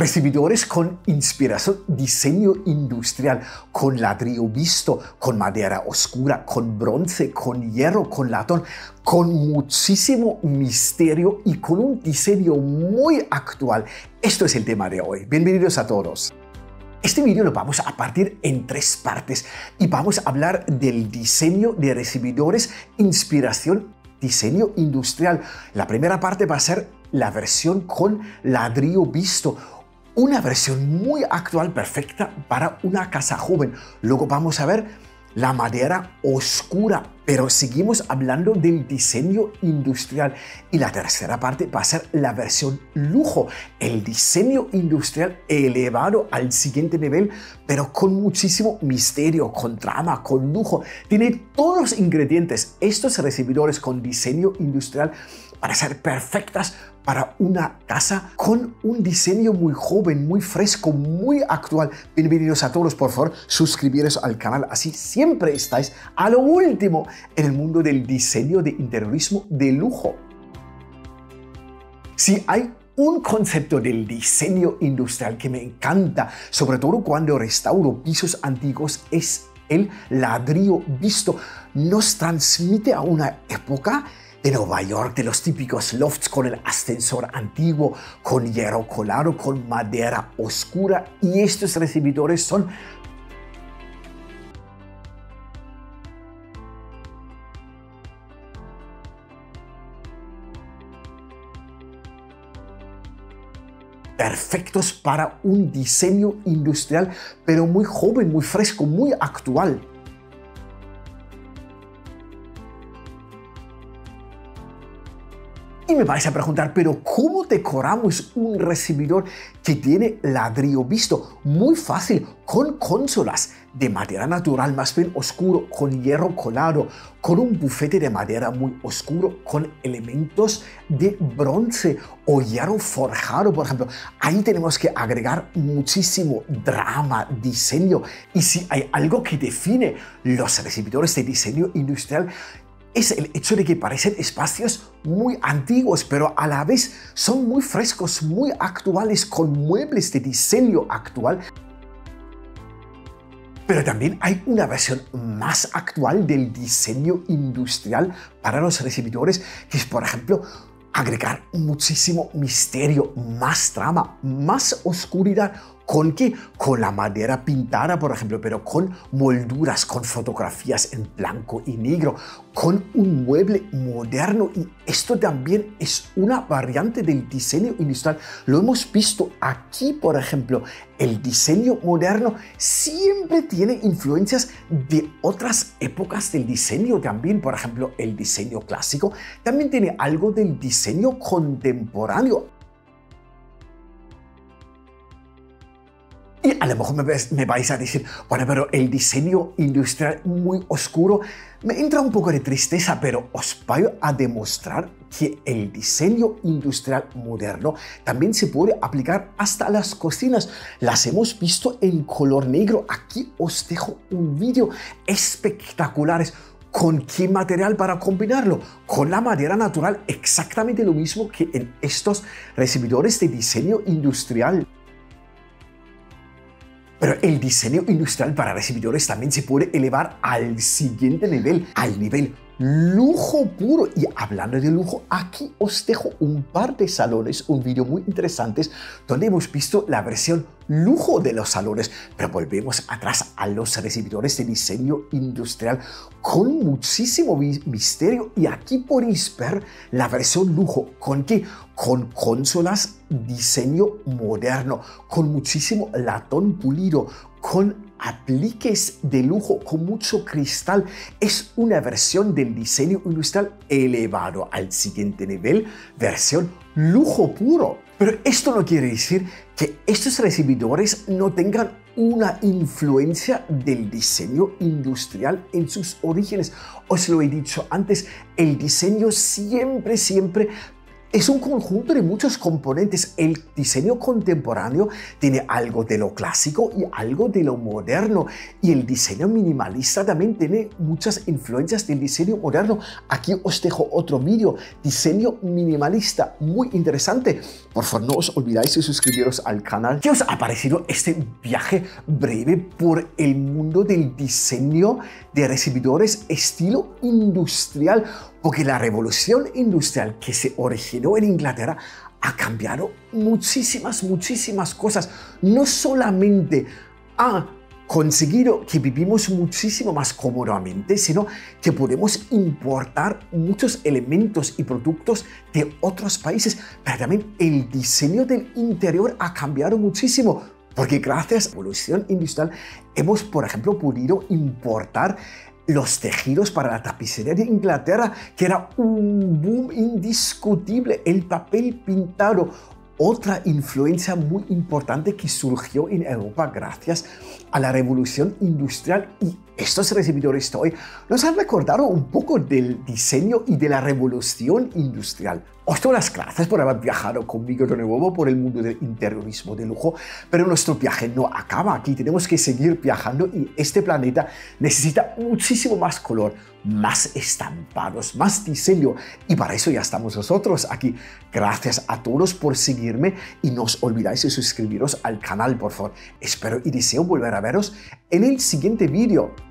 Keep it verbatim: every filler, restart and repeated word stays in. recibidores con inspiración, diseño industrial, con ladrillo visto, con madera oscura, con bronce, con hierro, con latón, con muchísimo misterio y con un diseño muy actual. Esto es el tema de hoy. Bienvenidos a todos. Este vídeo lo vamos a partir en tres partes y vamos a hablar del diseño de recibidores, inspiración, diseño industrial. La primera parte va a ser la versión con ladrillo visto, una versión muy actual, perfecta para una casa joven. Luego vamos a ver la madera oscura, pero seguimos hablando del diseño industrial. Y la tercera parte va a ser la versión lujo, el diseño industrial elevado al siguiente nivel, pero con muchísimo misterio, con trama, con lujo. Tiene todos los ingredientes, estos recibidores con diseño industrial, para ser perfectas para una casa con un diseño muy joven, muy fresco, muy actual. Bienvenidos a todos, por favor, suscribiros al canal, así siempre estáis a lo último en el mundo del diseño de interiorismo de lujo. Si hay un concepto del diseño industrial que me encanta, sobre todo cuando restauro pisos antiguos, es el ladrillo visto. Nos transmite a una época de Nueva York, de los típicos lofts con el ascensor antiguo, con hierro colado, con madera oscura, y estos recibidores son perfectos para un diseño industrial, pero muy joven, muy fresco, muy actual. Y me vais a preguntar, pero ¿cómo decoramos un recibidor que tiene ladrillo visto? Muy fácil, con consolas de madera natural, más bien oscuro, con hierro colado, con un bufete de madera muy oscuro, con elementos de bronce o hierro forjado, por ejemplo. Ahí tenemos que agregar muchísimo drama, diseño. Y si hay algo que define los recibidores de diseño industrial, es el hecho de que parecen espacios muy antiguos, pero a la vez son muy frescos, muy actuales, con muebles de diseño actual. Pero también hay una versión más actual del diseño industrial para los recibidores, que es, por ejemplo, agregar muchísimo misterio, más trama, más oscuridad. ¿Con qué? Con la madera pintada, por ejemplo, pero con molduras, con fotografías en blanco y negro, con un mueble moderno. Y esto también es una variante del diseño industrial. Lo hemos visto aquí, por ejemplo. El diseño moderno siempre tiene influencias de otras épocas del diseño también. Por ejemplo, el diseño clásico también tiene algo del diseño contemporáneo. Y a lo mejor me, me vais a decir, bueno, pero el diseño industrial muy oscuro, me entra un poco de tristeza, pero os voy a demostrar que el diseño industrial moderno también se puede aplicar hasta las cocinas. Las hemos visto en color negro. Aquí os dejo un vídeo espectaculares. ¿Con qué material para combinarlo? Con la madera natural, exactamente lo mismo que en estos recibidores de diseño industrial. Pero el diseño industrial para recibidores también se puede elevar al siguiente nivel, al nivel lujo puro. Y hablando de lujo, aquí os dejo un par de salones, un vídeo muy interesante, donde hemos visto la versión lujo de los salones. Pero volvemos atrás a los recibidores de diseño industrial con muchísimo misterio. Y aquí podéis ver la versión lujo. ¿Con qué? Con consolas, diseño moderno, con muchísimo latón pulido, con apliques de lujo, con mucho cristal. Es una versión del diseño industrial elevado al siguiente nivel, versión lujo puro. Pero esto no quiere decir que estos recibidores no tengan una influencia del diseño industrial en sus orígenes. Os lo he dicho antes, el diseño siempre, siempre Es un conjunto de muchos componentes. El diseño contemporáneo tiene algo de lo clásico y algo de lo moderno. Y el diseño minimalista también tiene muchas influencias del diseño moderno. Aquí os dejo otro vídeo, diseño minimalista, muy interesante. Por favor, no os olvidáis de suscribiros al canal. ¿Qué os ha parecido este viaje breve por el mundo del diseño de recibidores estilo industrial? Porque la revolución industrial que se originó en Inglaterra ha cambiado muchísimas, muchísimas cosas. No solamente ha conseguido que vivimos muchísimo más cómodamente, sino que podemos importar muchos elementos y productos de otros países. Pero también el diseño del interior ha cambiado muchísimo, porque gracias a la revolución industrial hemos, por ejemplo, podido importar los tejidos para la tapicería de Inglaterra, que era un boom indiscutible, el papel pintado. Otra influencia muy importante que surgió en Europa gracias a la revolución industrial, y estos recibidores de hoy nos han recordado un poco del diseño y de la revolución industrial. Os doy las gracias por haber viajado conmigo de nuevo por el mundo del interiorismo de lujo, pero nuestro viaje no acaba aquí, tenemos que seguir viajando y este planeta necesita muchísimo más color, más estampados, más diseño, y para eso ya estamos nosotros aquí. Gracias a todos por seguirme y no os olvidáis de suscribiros al canal, por favor. Espero y deseo volver a veros en el siguiente vídeo.